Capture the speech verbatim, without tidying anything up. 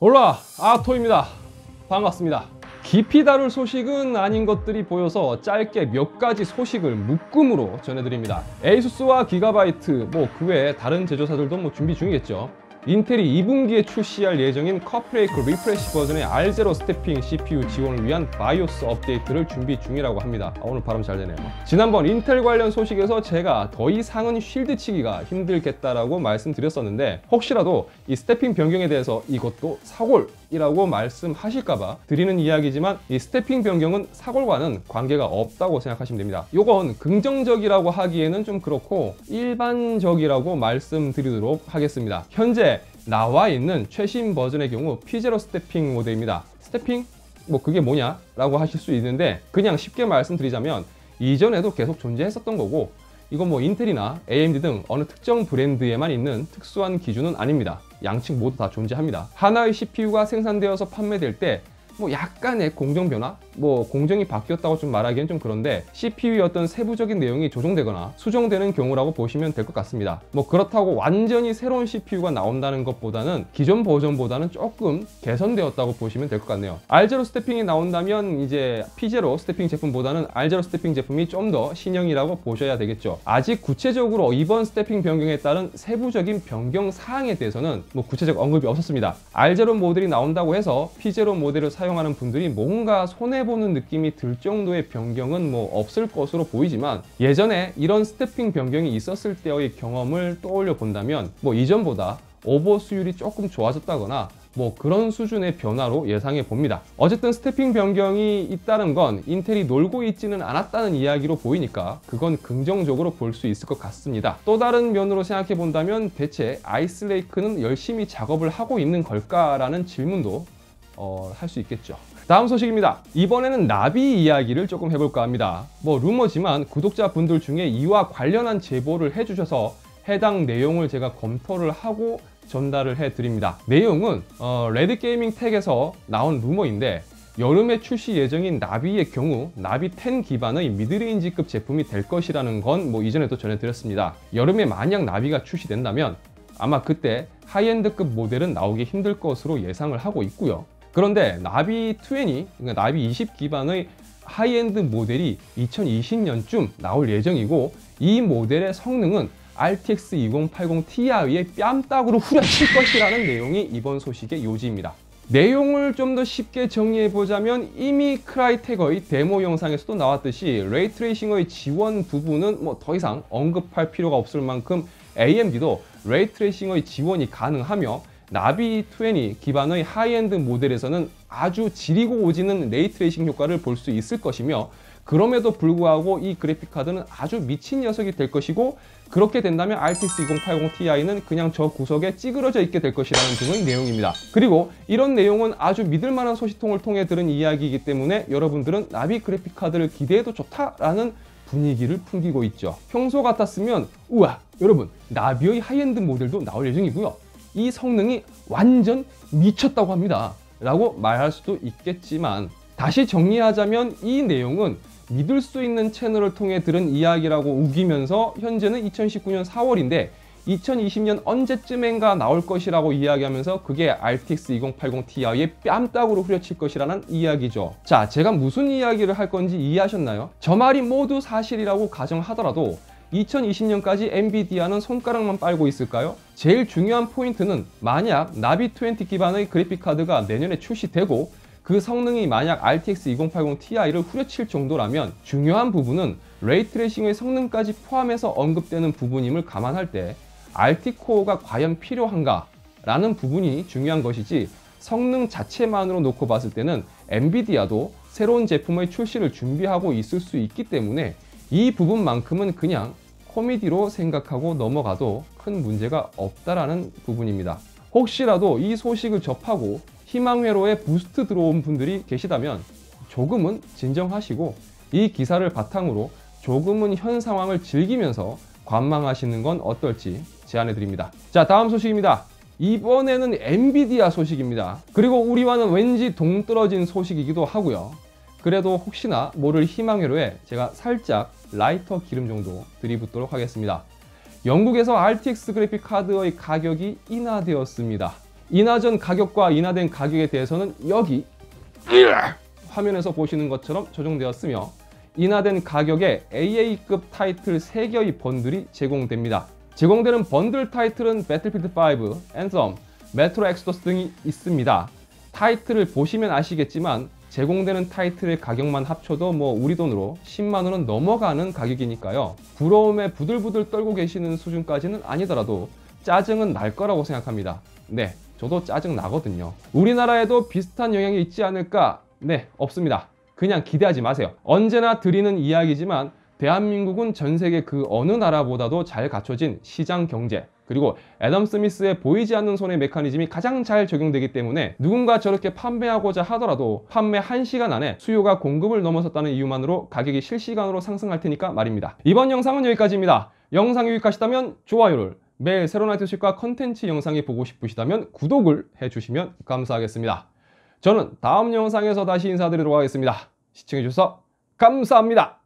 올라 아토입니다. 반갑습니다. 깊이 다룰 소식은 아닌 것들이 보여서 짧게 몇 가지 소식을 묶음으로 전해드립니다. 에이수스와 기가바이트, 뭐 그 외에 다른 제조사들도 뭐 준비 중이겠죠. 인텔이 이 분기에 출시할 예정인 커플레이크 리프레시 버전의 알 제로 스태핑 씨피유 지원을 위한 바이오스 업데이트를 준비 중이라고 합니다. 아, 오늘 발음 잘 되네요. 지난번 인텔 관련 소식에서 제가 더 이상은 쉴드 치기가 힘들겠다라고 말씀드렸었는데, 혹시라도 이 스태핑 변경에 대해서 이것도 사골이라고 말씀하실까봐 드리는 이야기지만, 이 스태핑 변경은 사골과는 관계가 없다고 생각하시면 됩니다. 이건 긍정적이라고 하기에는 좀 그렇고 일반적이라고 말씀드리도록 하겠습니다. 현재 나와 있는 최신 버전의 경우 피 제로 스태핑 모드입니다. 스태핑? 뭐 그게 뭐냐? 라고 하실 수 있는데, 그냥 쉽게 말씀드리자면 이전에도 계속 존재했었던 거고, 이건 뭐 인텔이나 에이엠디 등 어느 특정 브랜드에만 있는 특수한 기준은 아닙니다. 양측 모두 다 존재합니다. 하나의 씨피유가 생산되어서 판매될 때 뭐 약간의 공정 변화? 뭐 공정이 바뀌었다고 좀 말하기엔 좀 그런데, 씨피유의 어떤 세부적인 내용이 조정되거나 수정되는 경우라고 보시면 될 것 같습니다. 뭐 그렇다고 완전히 새로운 씨피유가 나온다는 것보다는 기존 버전보다는 조금 개선되었다고 보시면 될 것 같네요. 알 제로 스태핑이 나온다면 이제 피 제로 스태핑 제품보다는 알 제로 스태핑 제품이 좀 더 신형이라고 보셔야 되겠죠. 아직 구체적으로 이번 스태핑 변경에 따른 세부적인 변경 사항에 대해서는 뭐 구체적 언급이 없었습니다. 알 제로 모델이 나온다고 해서 피 제로 모델을 사용 하는 분들이 뭔가 손해보는 느낌이 들 정도의 변경은 뭐 없을 것으로 보이지만, 예전에 이런 스태핑 변경이 있었을 때의 경험을 떠올려 본다면 뭐 이전보다 오버 수율이 조금 좋아졌다거나 뭐 그런 수준의 변화로 예상해 봅니다. 어쨌든 스태핑 변경이 있다는 건 인텔이 놀고 있지는 않았다는 이야기로 보이니까 그건 긍정적으로 볼 수 있을 것 같습니다. 또 다른 면으로 생각해 본다면, 대체 아이스레이크는 열심히 작업을 하고 있는 걸까라는 질문도 어, 할 수 있겠죠. 다음 소식입니다. 이번에는 나비 이야기를 조금 해볼까 합니다. 뭐 루머지만 구독자분들 중에 이와 관련한 제보를 해주셔서 해당 내용을 제가 검토를 하고 전달을 해드립니다. 내용은 어, 레드게이밍텍에서 나온 루머인데, 여름에 출시 예정인 나비의 경우 나비 텐 기반의 미드레인지급 제품이 될 것이라는 건 뭐 이전에도 전해드렸습니다. 여름에 만약 나비가 출시된다면 아마 그때 하이엔드급 모델은 나오기 힘들 것으로 예상을 하고 있고요. 그런데 나비 이십, 그러니까 나비 이십 기반의 하이엔드 모델이 이천이십 년쯤 나올 예정이고, 이 모델의 성능은 알티엑스 이공팔공 티아이의 뺨따구로 후려칠 것이라는 내용이 이번 소식의 요지입니다. 내용을 좀 더 쉽게 정리해보자면, 이미 크라이텍의 데모 영상에서도 나왔듯이 레이 트레이싱의 지원 부분은 뭐 더 이상 언급할 필요가 없을 만큼 에이엠디도 레이 트레이싱의 지원이 가능하며, 나비 이십 기반의 하이엔드 모델에서는 아주 지리고 오지는 레이트레이싱 효과를 볼 수 있을 것이며, 그럼에도 불구하고 이 그래픽카드는 아주 미친 녀석이 될 것이고, 그렇게 된다면 알티엑스 이공팔공 티아이는 그냥 저 구석에 찌그러져 있게 될 것이라는 등의 내용입니다. 그리고 이런 내용은 아주 믿을만한 소식통을 통해 들은 이야기이기 때문에 여러분들은 나비 그래픽카드를 기대해도 좋다라는 분위기를 풍기고 있죠. 평소 같았으면 우와, 여러분 나비의 하이엔드 모델도 나올 예정이고요, 이 성능이 완전 미쳤다고 합니다 라고 말할 수도 있겠지만, 다시 정리하자면 이 내용은 믿을 수 있는 채널을 통해 들은 이야기라고 우기면서, 현재는 이천십구 년 사월인데 이천이십 년 언제쯤인가 나올 것이라고 이야기하면서 그게 알티엑스 이공팔공 티아이의 뺨따구로 후려칠 것이라는 이야기죠. 자, 제가 무슨 이야기를 할 건지 이해하셨나요? 저 말이 모두 사실이라고 가정하더라도 이천이십 년까지 엔비디아는 손가락만 빨고 있을까요? 제일 중요한 포인트는, 만약 나비 이십 기반의 그래픽카드가 내년에 출시되고 그 성능이 만약 알티엑스 이공팔공 티아이를 후려칠 정도라면, 중요한 부분은 레이트레이싱의 성능까지 포함해서 언급되는 부분임을 감안할 때 알티코어가 과연 필요한가 라는 부분이 중요한 것이지, 성능 자체만으로 놓고 봤을 때는 엔비디아도 새로운 제품의 출시를 준비하고 있을 수 있기 때문에 이 부분만큼은 그냥 코미디로 생각하고 넘어가도 큰 문제가 없다라는 부분입니다. 혹시라도 이 소식을 접하고 희망회로에 부스트 들어온 분들이 계시다면 조금은 진정하시고, 이 기사를 바탕으로 조금은 현 상황을 즐기면서 관망하시는 건 어떨지 제안해드립니다. 자, 다음 소식입니다. 이번에는 엔비디아 소식입니다. 그리고 우리와는 왠지 동떨어진 소식이기도 하고요. 그래도 혹시나 모를 희망회로에 제가 살짝 라이터 기름 정도 들이붓도록 하겠습니다. 영국에서 알티엑스 그래픽 카드의 가격이 인하되었습니다. 인하전 가격과 인하된 가격에 대해서는 여기 화면에서 보시는 것처럼 조정되었으며 인하된 가격에 에이에이급 타이틀 세 개의 번들이 제공됩니다. 제공되는 번들 타이틀은 배틀필드 파이브, Anthem, 메트로 엑소더스 등이 있습니다. 타이틀을 보시면 아시겠지만 제공되는 타이틀의 가격만 합쳐도 뭐 우리 돈으로 십만 원은 넘어가는 가격이니까요. 부러움에 부들부들 떨고 계시는 수준까지는 아니더라도 짜증은 날 거라고 생각합니다. 네, 저도 짜증 나거든요. 우리나라에도 비슷한 영향이 있지 않을까? 네, 없습니다. 그냥 기대하지 마세요. 언제나 드리는 이야기지만 대한민국은 전 세계 그 어느 나라보다도 잘 갖춰진 시장 경제, 그리고 애덤 스미스의 보이지 않는 손의 메커니즘이 가장 잘 적용되기 때문에 누군가 저렇게 판매하고자 하더라도 판매 한 시간 안에 수요가 공급을 넘어섰다는 이유만으로 가격이 실시간으로 상승할 테니까 말입니다. 이번 영상은 여기까지입니다. 영상이 유익하시다면 좋아요를, 매일 새로운 아이템 소식과 컨텐츠 영상이 보고 싶으시다면 구독을 해주시면 감사하겠습니다. 저는 다음 영상에서 다시 인사드리도록 하겠습니다. 시청해주셔서 감사합니다.